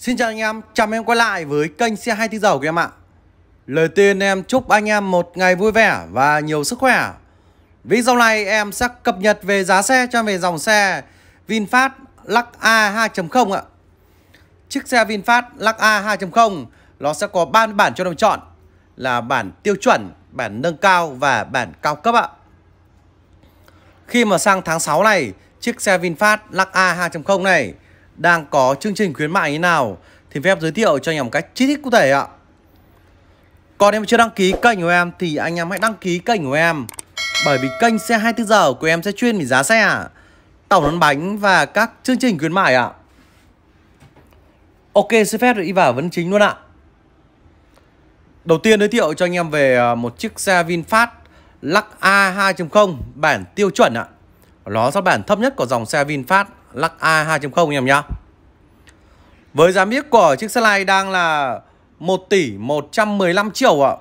Xin chào anh em, chào mừng em quay lại với kênh xe 24 giờ của em ạ. Lời tiên em chúc anh em một ngày vui vẻ và nhiều sức khỏe. Video này em sẽ cập nhật về giá xe cho về dòng xe VinFast Lux A 2.0 ạ. Chiếc xe VinFast Lux A 2.0 nó sẽ có 3 bản cho đồng chọn là bản tiêu chuẩn, bản nâng cao và bản cao cấp ạ. Khi mà sang tháng 6 này, chiếc xe VinFast Lux A 2.0 này đang có chương trình khuyến mại như nào thì phép giới thiệu cho anh em một cách chi tiết cụ thể ạ. Còn em chưa đăng ký kênh của em thì anh em hãy đăng ký kênh của em, bởi vì kênh xe 24 giờ của em sẽ chuyên về giá xe, tàu đón bánh và các chương trình khuyến mại ạ. Ok, xin phép đi vào vấn chính luôn ạ. Đầu tiên giới thiệu cho anh em về một chiếc xe VinFast Lux A 2.0 bản tiêu chuẩn ạ. Nó là bản thấp nhất của dòng xe VinFast Lux A 2.0 anh em nhá. Với giá miếc của chiếc xe này đang là 1 tỷ 115 triệu ạ.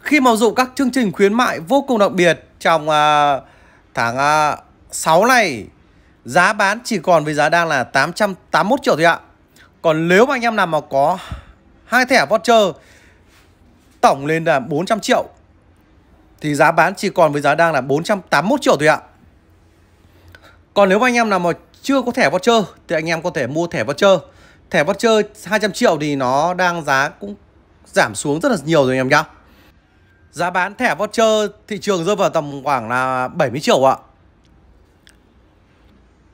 Khi mà dụng các chương trình khuyến mại vô cùng đặc biệt trong tháng 6 này, giá bán chỉ còn với giá đang là 881 triệu thôi ạ. Còn nếu mà anh em nào mà có 2 thẻ voucher tổng lên là 400 triệu thì giá bán chỉ còn với giá đang là 481 triệu thôi ạ. Còn nếu mà anh em nào mà chưa có thẻ voucher thì anh em có thể mua thẻ voucher. Thẻ voucher 200 triệu thì nó đang giá cũng giảm xuống rất là nhiều rồi anh em nhá. Giá bán thẻ voucher thị trường rơi vào tầm khoảng là 70 triệu ạ.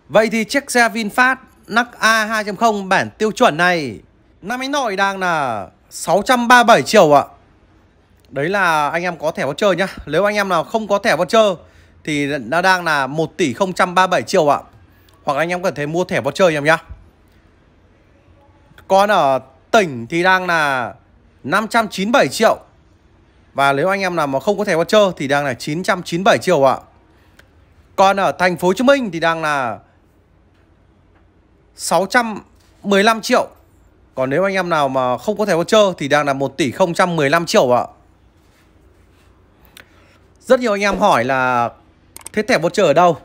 Vậy thì chiếc xe VinFast Lux A 2.0 bản tiêu chuẩn này năm anh nội đang là 637 triệu ạ. Đấy là anh em có thẻ voucher nhá. Nếu anh em nào không có thẻ voucher thì nó đang là 1 tỷ 037 triệu ạ. Hoặc anh em có thể mua thẻ voucher anh em nhá. Còn ở tỉnh thì đang là 597 triệu. Và nếu anh em nào mà không có thẻ voucher thì đang là 997 triệu ạ. Còn ở thành phố Hồ Chí Minh thì đang là 615 triệu. Còn nếu anh em nào mà không có thẻ voucher thì đang là 1 tỷ 015 triệu ạ. Rất nhiều anh em hỏi là thế thẻ voucher ở đâu?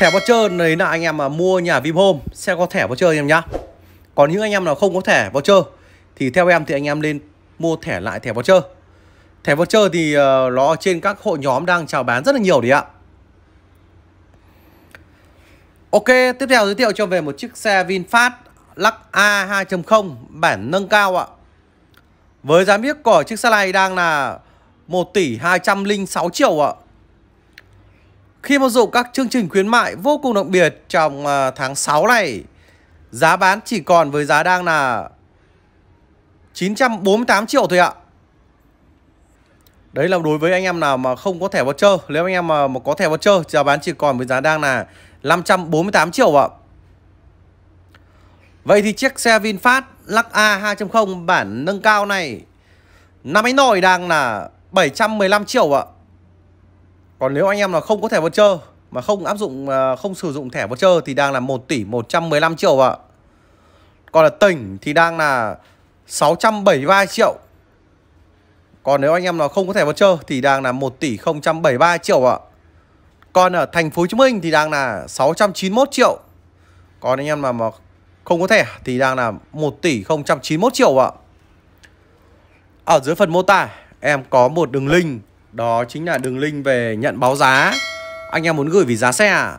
Thẻ voucher đấy là anh em mà mua nhà Vinhome sẽ có thẻ voucher anh em nhá. Còn những anh em nào không có thẻ voucher thì theo em thì anh em nên mua thẻ lại thẻ voucher. Thẻ voucher thì nó ở trên các hội nhóm đang chào bán rất là nhiều đấy ạ. Ok, tiếp theo giới thiệu cho về một chiếc xe VinFast Lux A 2.0 bản nâng cao ạ. Với giá miếc của chiếc xe này đang là 1 tỷ 206 triệu ạ. Khi mà dùng các chương trình khuyến mại vô cùng đặc biệt trong tháng 6 này, giá bán chỉ còn với giá đang là 948 triệu thôi ạ. Đấy là đối với anh em nào mà không có thẻ voucher. Nếu anh em mà có thẻ voucher, giá bán chỉ còn với giá đang là 548 triệu ạ. Vậy thì chiếc xe VinFast Lux A 2.0 bản nâng cao này năm anh nội đang là 715 triệu ạ. Còn nếu anh em là không có thẻ voucher mà không sử dụng thẻ voucher thì đang là 1 tỷ 115 triệu ạ. Còn là tỉnh thì đang là 673 triệu. Còn nếu anh em là không có thẻ voucher thì đang là 1 tỷ 073 triệu ạ. Còn ở thành phố Hồ Chí Minh thì đang là 691 triệu. Còn anh em mà không có thẻ thì đang là 1 tỷ 091 triệu ạ. Ở dưới phần mô tả em có một đường link, đó chính là đường link về nhận báo giá. Anh em muốn gửi về giá xe,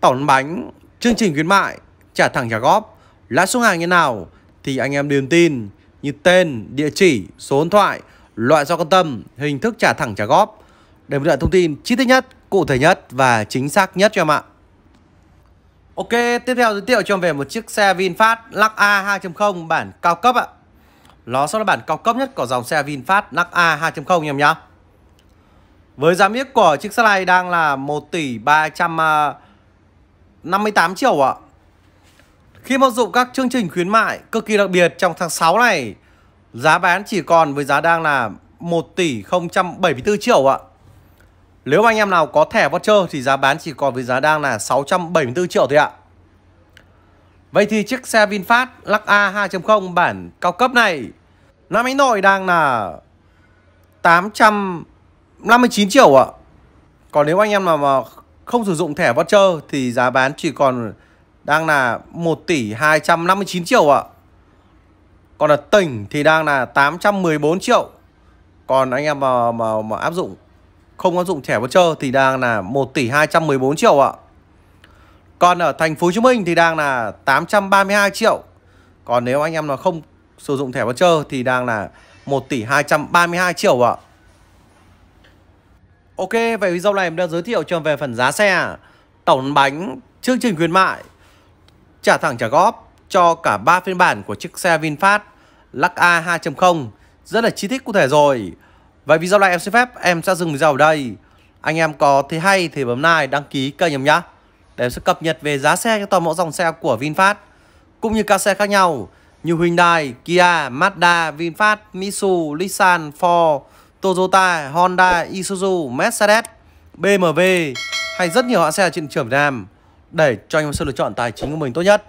tổng bánh, chương trình khuyến mại, trả thẳng trả góp, lãi suất hàng như nào thì anh em điền tin như tên, địa chỉ, số điện thoại, loại do quan tâm, hình thức trả thẳng trả góp để nhận thông tin chi tiết nhất, cụ thể nhất và chính xác nhất cho em ạ. Ok, tiếp theo giới thiệu cho em về một chiếc xe VinFast Lux A 2.0 bản cao cấp ạ. Nó sẽ là bản cao cấp nhất của dòng xe VinFast Lux A 2.0 anh em nhá. Với giá miếc của chiếc xe này đang là 1 tỷ 358 triệu ạ. Khi mà dụng các chương trình khuyến mại cực kỳ đặc biệt trong tháng 6 này, giá bán chỉ còn với giá đang là 1 tỷ 074 triệu ạ. Nếu anh em nào có thẻ voucher thì giá bán chỉ còn với giá đang là 674 triệu thôi ạ. Vậy thì chiếc xe VinFast Lux A 2.0 bản cao cấp này năm anh nội đang là 859 triệu ạ. Còn nếu anh em nào mà không sử dụng thẻ voucher thì giá bán chỉ còn đang là 1 tỷ 259 triệu ạ. Còn ở tỉnh thì đang là 814 triệu. Còn anh em mà áp dụng không áp dụng thẻ voucher thì đang là 1 tỷ 214 triệu ạ. Còn ở thành phố Hồ Chí Minh thì đang là 832 triệu. Còn nếu anh em nào không sử dụng thẻ voucher thì đang là 1 tỷ 232 triệu ạ. Ok, vậy video này mình đã giới thiệu cho về phần giá xe, tổng bánh, chương trình khuyến mại, trả thẳng trả góp cho cả 3 phiên bản của chiếc xe VinFast Lux A 2.0 rất là chi tiết cụ thể rồi. Vậy video này em xin phép em sẽ dừng video ở đây. Anh em có thấy hay thì bấm like, đăng ký kênh em nhá, để em sẽ cập nhật về giá xe cho toàn bộ dòng xe của VinFast cũng như các xe khác nhau như Hyundai, Kia, Mazda, VinFast, Mitsubishi, Nissan, Ford, Toyota, Honda, Isuzu, Mercedes, BMW hay rất nhiều hãng xe trên thị trường Việt Nam, để cho anh em sự lựa chọn tài chính của mình tốt nhất.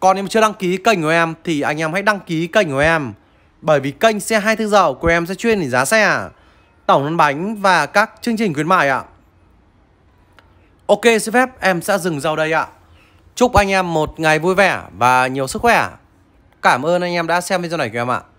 Còn em chưa đăng ký kênh của em thì anh em hãy đăng ký kênh của em, bởi vì kênh xe 24 giờ của em sẽ chuyên về giá xe, tổng lăn bánh và các chương trình khuyến mại ạ. Ok, xin phép em sẽ dừng video đây ạ. Chúc anh em một ngày vui vẻ và nhiều sức khỏe. Cảm ơn anh em đã xem video này của em ạ.